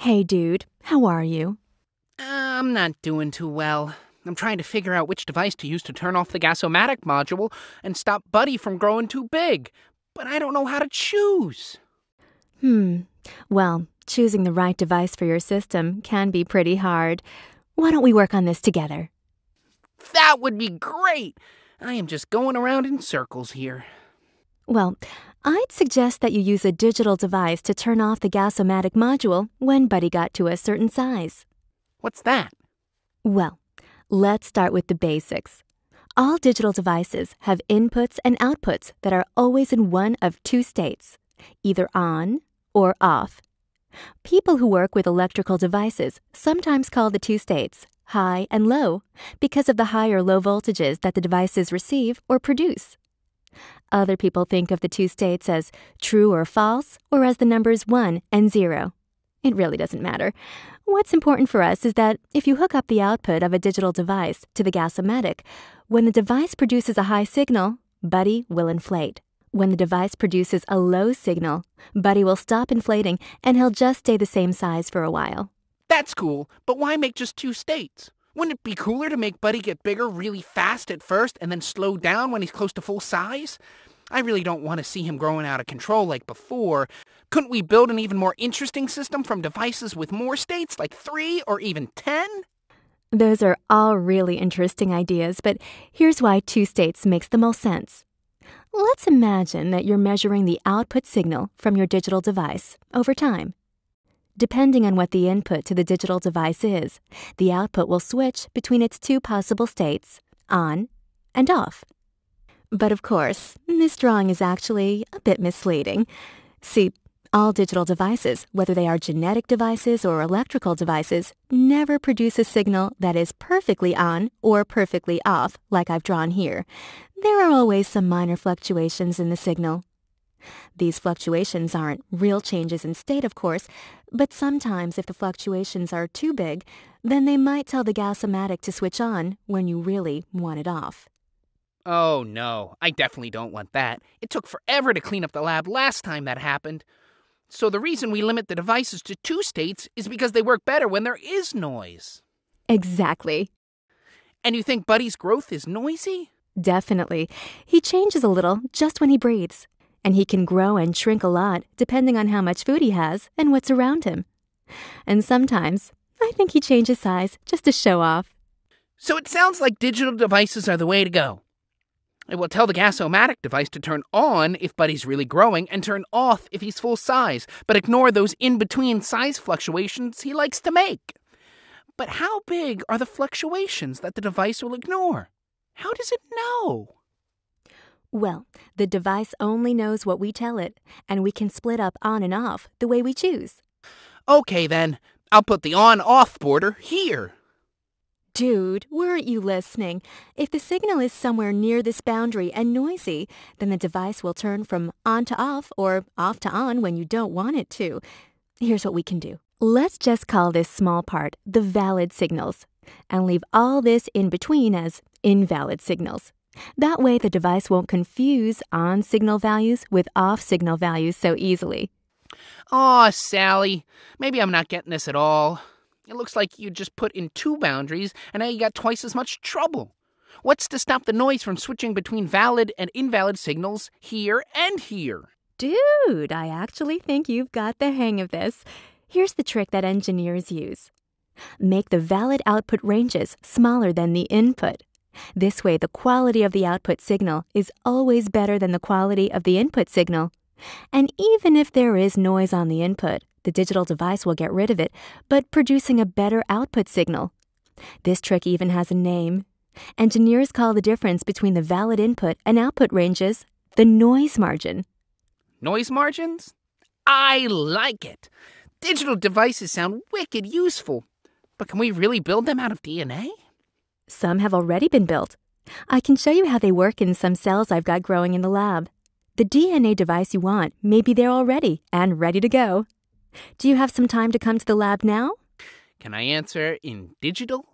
Hey, dude, how are you? I'm not doing too well. I'm trying to figure out which device to use to turn off the Gas-O-Matic module and stop Buddy from growing too big, but I don't know how to choose. Well, choosing the right device for your system can be pretty hard. Why don't we work on this together? That would be great! I am just going around in circles here. Well, I'd suggest that you use a digital device to turn off the Gas-O-Matic module when Buddy got to a certain size. What's that? Well, let's start with the basics. All digital devices have inputs and outputs that are always in one of two states, either on or off. People who work with electrical devices sometimes call the two states high and low because of the high or low voltages that the devices receive or produce. Other people think of the two states as true or false or as the numbers 1 and 0. It really doesn't matter. What's important for us is that if you hook up the output of a digital device to the Gas-O-Matic, when the device produces a high signal, Buddy will inflate. When the device produces a low signal, Buddy will stop inflating and he'll just stay the same size for a while. That's cool, but why make just two states? Wouldn't it be cooler to make Buddy get bigger really fast at first and then slow down when he's close to full size? I really don't want to see him growing out of control like before. Couldn't we build an even more interesting system from devices with more states, like 3 or even 10? Those are all really interesting ideas, but here's why two states makes the most sense. Let's imagine that you're measuring the output signal from your digital device over time. Depending on what the input to the digital device is, the output will switch between its two possible states, on and off. But of course, this drawing is actually a bit misleading. See, all digital devices, whether they are genetic devices or electrical devices, never produce a signal that is perfectly on or perfectly off, like I've drawn here. There are always some minor fluctuations in the signal. These fluctuations aren't real changes in state, of course, but sometimes if the fluctuations are too big, then they might tell the Gas-O-Matic to switch on when you really want it off. Oh no, I definitely don't want that. It took forever to clean up the lab last time that happened. So the reason we limit the devices to two states is because they work better when there is noise. Exactly. And you think Buddy's growth is noisy? Definitely. He changes a little just when he breathes. And he can grow and shrink a lot depending on how much food he has and what's around him. And sometimes, I think he changes size just to show off. So it sounds like digital devices are the way to go. It will tell the Gas-O-Matic device to turn on if Buddy's really growing and turn off if he's full size, but ignore those in-between size fluctuations he likes to make. But how big are the fluctuations that the device will ignore? How does it know? Well, the device only knows what we tell it, and we can split up on and off the way we choose. Okay, then. I'll put the on-off border here. Dude, weren't you listening? If the signal is somewhere near this boundary and noisy, then the device will turn from on to off or off to on when you don't want it to. Here's what we can do. Let's just call this small part the valid signals, and leave all this in between as invalid signals. That way, the device won't confuse on-signal values with off-signal values so easily. Aw, Sally, maybe I'm not getting this at all. It looks like you just put in two boundaries, and now you got twice as much trouble. What's to stop the noise from switching between valid and invalid signals here and here? Dude, I actually think you've got the hang of this. Here's the trick that engineers use. Make the valid output ranges smaller than the input. This way, the quality of the output signal is always better than the quality of the input signal. And even if there is noise on the input, the digital device will get rid of it, but producing a better output signal. This trick even has a name. Engineers call the difference between the valid input and output ranges the noise margin. Noise margins? I like it. Digital devices sound wicked useful, but can we really build them out of DNA? Some have already been built. I can show you how they work in some cells I've got growing in the lab. The DNA device you want may be there already and ready to go. Do you have some time to come to the lab now? Can I answer in digital?